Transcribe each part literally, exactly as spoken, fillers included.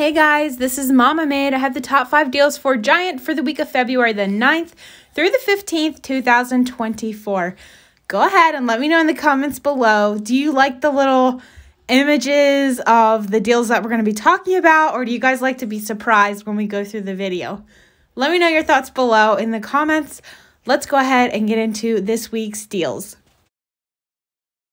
Hey guys, this is Momma Made. I have the top five deals for Giant for the week of February the ninth through the fifteenth, two thousand twenty-four. Go ahead and let me know in the comments below. Do you like the little images of the deals that we're going to be talking about, or do you guys like to be surprised when we go through the video? Let me know your thoughts below in the comments. Let's go ahead and get into this week's deals.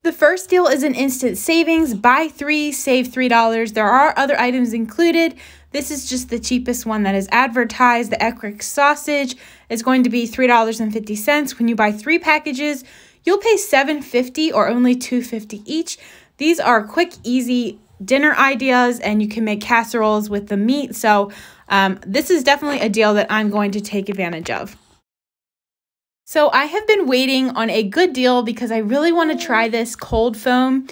The first deal is an instant savings, buy three, save three dollars. There are other items included. This is just the cheapest one that is advertised. The Eckrich sausage is going to be three dollars and fifty cents. When you buy three packages, you'll pay seven fifty or only two fifty each. These are quick, easy dinner ideas, and you can make casseroles with the meat. So um, this is definitely a deal that I'm going to take advantage of. So I have been waiting on a good deal because I really want to try this cold foam.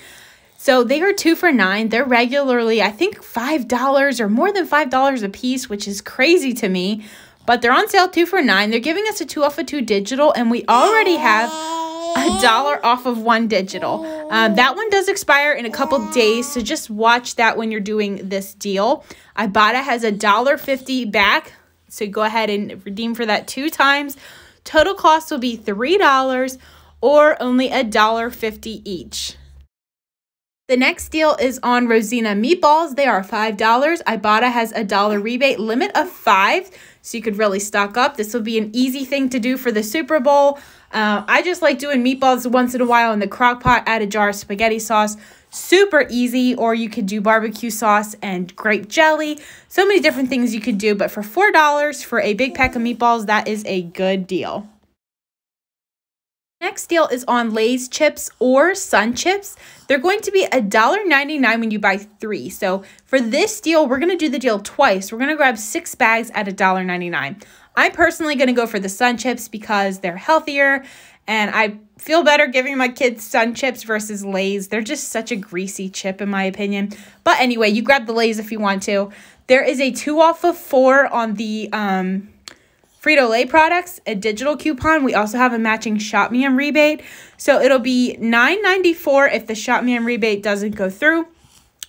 So they are two for nine. They're regularly, I think, five dollars or more than five dollars a piece, which is crazy to me. But they're on sale two for nine. They're giving us a two off of two digital, and we already have a dollar off of one digital. Um, that one does expire in a couple days, so just watch that when you're doing this deal. Ibotta has a one dollar fifty back, so go ahead and redeem for that two times. Total cost will be three dollars or only one dollar fifty each. The next deal is on Rosina meatballs. They are five dollars. Ibotta has a dollar rebate limit of five dollars, so you could really stock up. This will be an easy thing to do for the Super Bowl. Uh, I just like doing meatballs once in a while in the crock pot, add a jar of spaghetti sauce. Super easy, or you could do barbecue sauce and grape jelly. So many different things you could do, but for four dollars for a big pack of meatballs, that is a good deal. Next deal is on Lay's chips or Sun chips. They're going to be one ninety-nine when you buy three. So for this deal, we're going to do the deal twice. We're going to grab six bags at one ninety-nine. I'm personally going to go for the Sun chips because they're healthier, and I feel better giving my kids Sun chips versus Lay's. They're just such a greasy chip in my opinion. But anyway, you grab the Lay's if you want to. There is a two off of four on the um, Frito-Lay products, a digital coupon. We also have a matching Shopmium rebate. So it'll be nine ninety-four if the Shopmium rebate doesn't go through.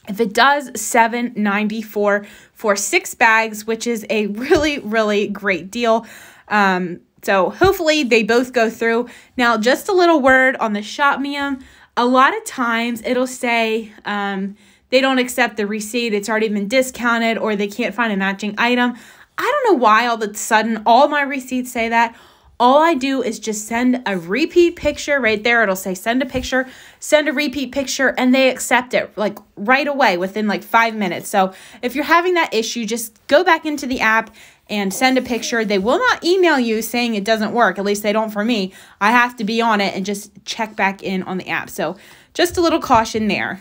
If it does, seven ninety-four for six bags, which is a really, really great deal. Um, so hopefully they both go through. Now, just a little word on the Shopmium. A lot of times it'll say um, they don't accept the receipt. It's already been discounted, or they can't find a matching item. I don't know why all of a sudden all my receipts say that. All I do is just send a repeat picture right there. It'll say send a picture, send a repeat picture, and they accept it like right away within like five minutes. So if you're having that issue, just go back into the app and send a picture. They will not email you saying it doesn't work. At least they don't for me. I have to be on it and just check back in on the app. So just a little caution there.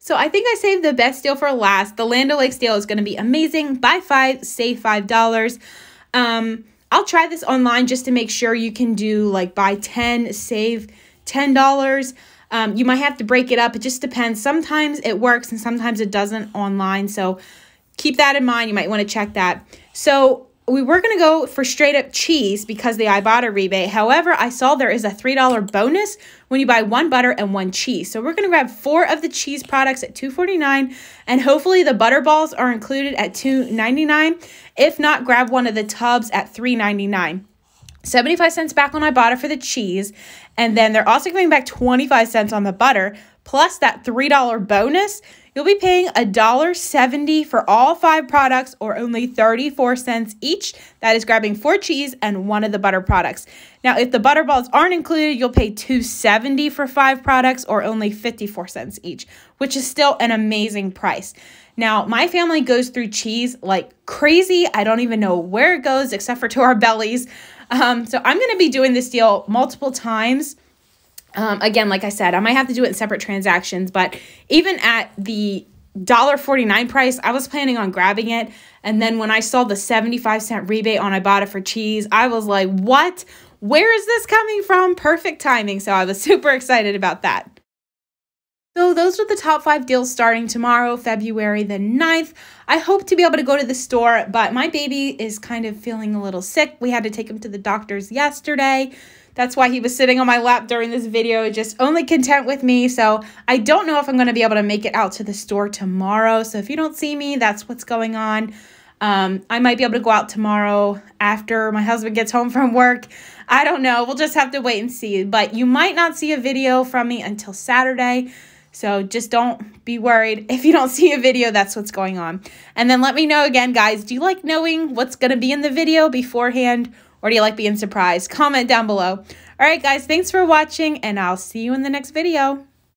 So I think I saved the best deal for last. The Land O' Lakes deal is going to be amazing. Buy five, save five dollars. Um, I'll try this online just to make sure you can do like buy ten, save ten dollars. Um, you might have to break it up. It just depends. Sometimes it works and sometimes it doesn't online. So keep that in mind. You might want to check that. So we were going to go for straight up cheese because the Ibotta rebate. However, I saw there is a three dollar bonus when you buy one butter and one cheese. So we're going to grab four of the cheese products at two forty-nine, and hopefully the butter balls are included at two ninety-nine. If not, grab one of the tubs at three ninety-nine. seventy-five cents back on Ibotta for the cheese, and then they're also giving back twenty-five cents on the butter plus that three dollar bonus. You'll be paying one seventy for all five products or only thirty-four cents each. That is grabbing four cheese and one of the butter products. Now, if the butter balls aren't included, you'll pay two seventy for five products or only fifty-four cents each, which is still an amazing price. Now, my family goes through cheese like crazy. I don't even know where it goes except for to our bellies. Um, so I'm going to be doing this deal multiple times. Um, again, like I said, I might have to do it in separate transactions, but even at the one forty-nine price, I was planning on grabbing it. And then when I saw the seventy-five cent rebate on Ibotta for cheese, I was like, what? Where is this coming from? Perfect timing. So I was super excited about that. So those are the top five deals starting tomorrow, February the ninth. I hope to be able to go to the store, but my baby is kind of feeling a little sick. We had to take him to the doctor's yesterday. That's why he was sitting on my lap during this video, just only content with me. So I don't know if I'm going to be able to make it out to the store tomorrow. So if you don't see me, that's what's going on. Um, I might be able to go out tomorrow after my husband gets home from work. I don't know. We'll just have to wait and see. But you might not see a video from me until Saturday. So just don't be worried. If you don't see a video, that's what's going on. And then let me know again, guys, do you like knowing what's going to be in the video beforehand? Or do you like being surprised? Comment down below. All right, guys, thanks for watching, and I'll see you in the next video.